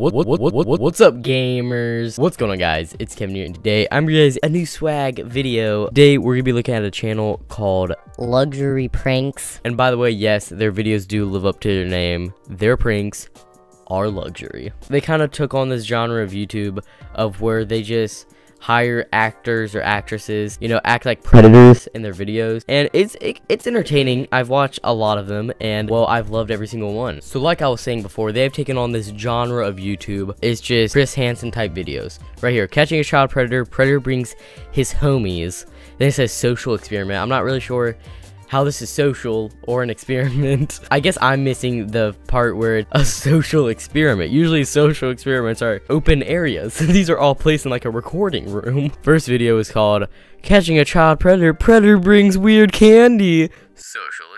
What's up, gamers? What's going on, guys? It's Kevin here, and today I'm bringing you guys a new swag video. Today we're gonna be looking at a channel called Luxury Pranks. And by the way, yes, their videos do live up to their name. Their pranks are luxury. They kind of took on this genre of YouTube of where they just hire actors or actresses, you know, act like predators in their videos, and it's entertaining. I've watched a lot of them, and well, I've loved every single one. So like I was saying before, they have taken on this genre of YouTube. It's just Chris Hansen type videos right here. Catching a child predator, predator brings his homies. Then it says social experiment. I'm not really sure how this is social or an experiment. I guess I'm missing the part where it's a social experiment. Usually social experiments are open areas. These are all placed in like a recording room. First video is called Catching a Child Predator, Predator Brings Weird Candy. Social experiment.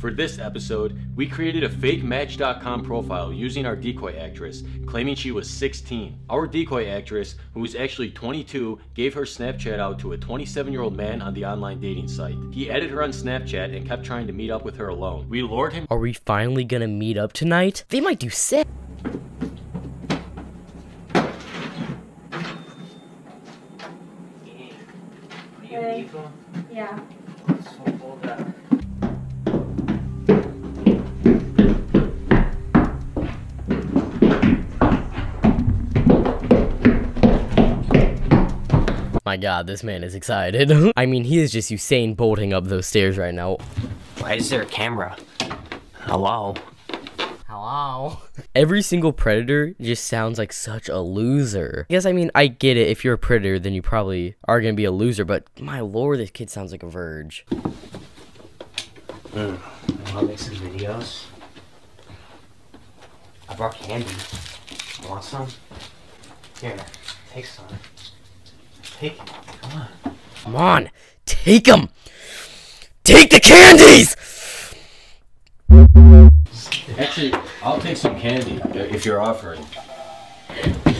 For this episode, we created a fake Match.com profile using our decoy actress, claiming she was 16. Our decoy actress, who was actually 22, gave her Snapchat out to a 27-year-old man on the online dating site. He added her on Snapchat and kept trying to meet up with her alone. We lured him. Are we finally gonna meet up tonight? They might do sick. Hey. Yeah. My God, this man is excited. I mean, he is just Usain Bolting up those stairs right now. Why is there a camera? Hello? Hello? Every single predator just sounds like such a loser. I guess, I mean, I get it. If you're a predator, then you probably are gonna be a loser, but my lord, this kid sounds like a verge. I'll make some videos. I brought candy. You want some? Here, take some. Take them. Come on. Come on. Take them. Take the candies. Actually, I'll take some candy if you're offering.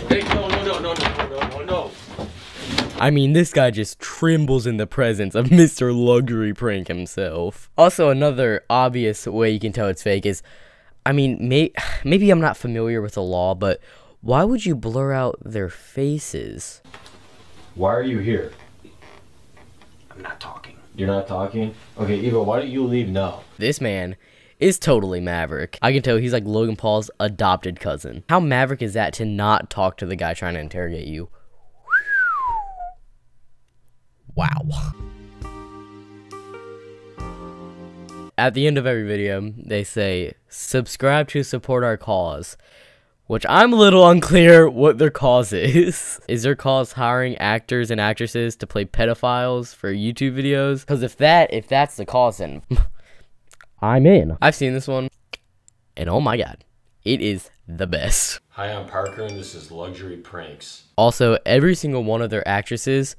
Hey, no. I mean, this guy just trembles in the presence of Mr. Luxury Prank himself. Also, another obvious way you can tell it's fake is, I mean, maybe I'm not familiar with the law, but why would you blur out their faces? Why are you here? I'm not talking. You're not talking? Okay, Eva, why don't you leave now? This man is totally Maverick. I can tell he's like Logan Paul's adopted cousin. How Maverick is that to not talk to the guy trying to interrogate you? Wow. At the end of every video, they say, subscribe to support our cause. Which I'm a little unclear what their cause is. Is their cause hiring actors and actresses to play pedophiles for YouTube videos? Because if that's the cause, then I'm in. I've seen this one, and oh my God, it is the best. Hi, I'm Parker, and this is Luxury Pranks. Also, every single one of their actresses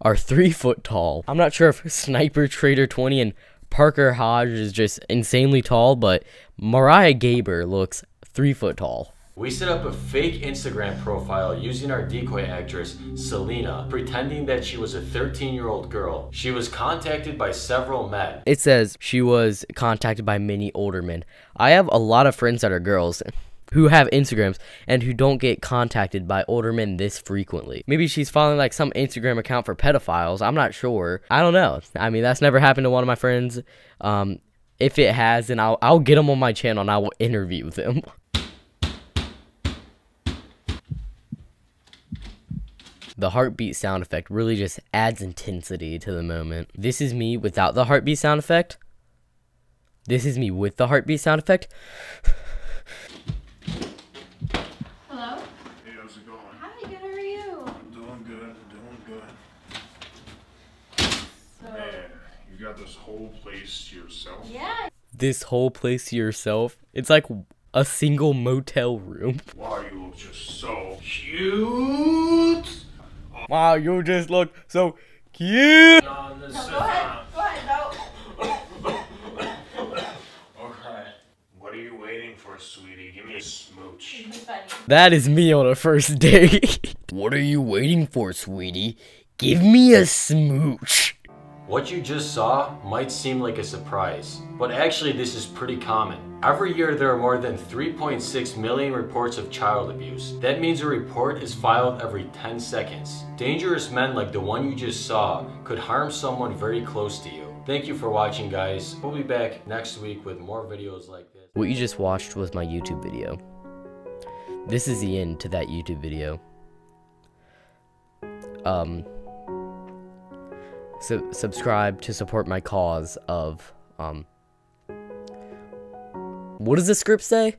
are 3 foot tall. I'm not sure if Sniper Trader 20 and Parker Hodge is just insanely tall, but Mariah Gaber looks 3 foot tall. We set up a fake Instagram profile using our decoy actress, Selena, pretending that she was a 13-year-old girl. She was contacted by several men. It says she was contacted by many older men. I have a lot of friends that are girls who have Instagrams and who don't get contacted by older men this frequently. Maybe she's following like some Instagram account for pedophiles. I'm not sure. I don't know. I mean, that's never happened to one of my friends. If it has, then I'll get them on my channel and I will interview them. The heartbeat sound effect really just adds intensity to the moment. This is me without the heartbeat sound effect. This is me with the heartbeat sound effect. Hello? Hey, how's it going? Hi, good, how are you? I'm doing good, So, man, you got this whole place to yourself? Yeah. This whole place to yourself? It's like a single motel room. Wow, you look just so cute. Wow, you just look so cute! No, this is go ahead, no. Okay. What are you waiting for, sweetie? Give me a smooch. That is me on a first date. What are you waiting for, sweetie? Give me a smooch. What you just saw might seem like a surprise, but actually this is pretty common. Every year there are more than 3.6 million reports of child abuse. That means a report is filed every 10 seconds. Dangerous men like the one you just saw could harm someone very close to you. Thank you for watching, guys. We'll be back next week with more videos like this. What you just watched was my YouTube video. This is the end to that YouTube video. So subscribe to support my cause of, what does the script say?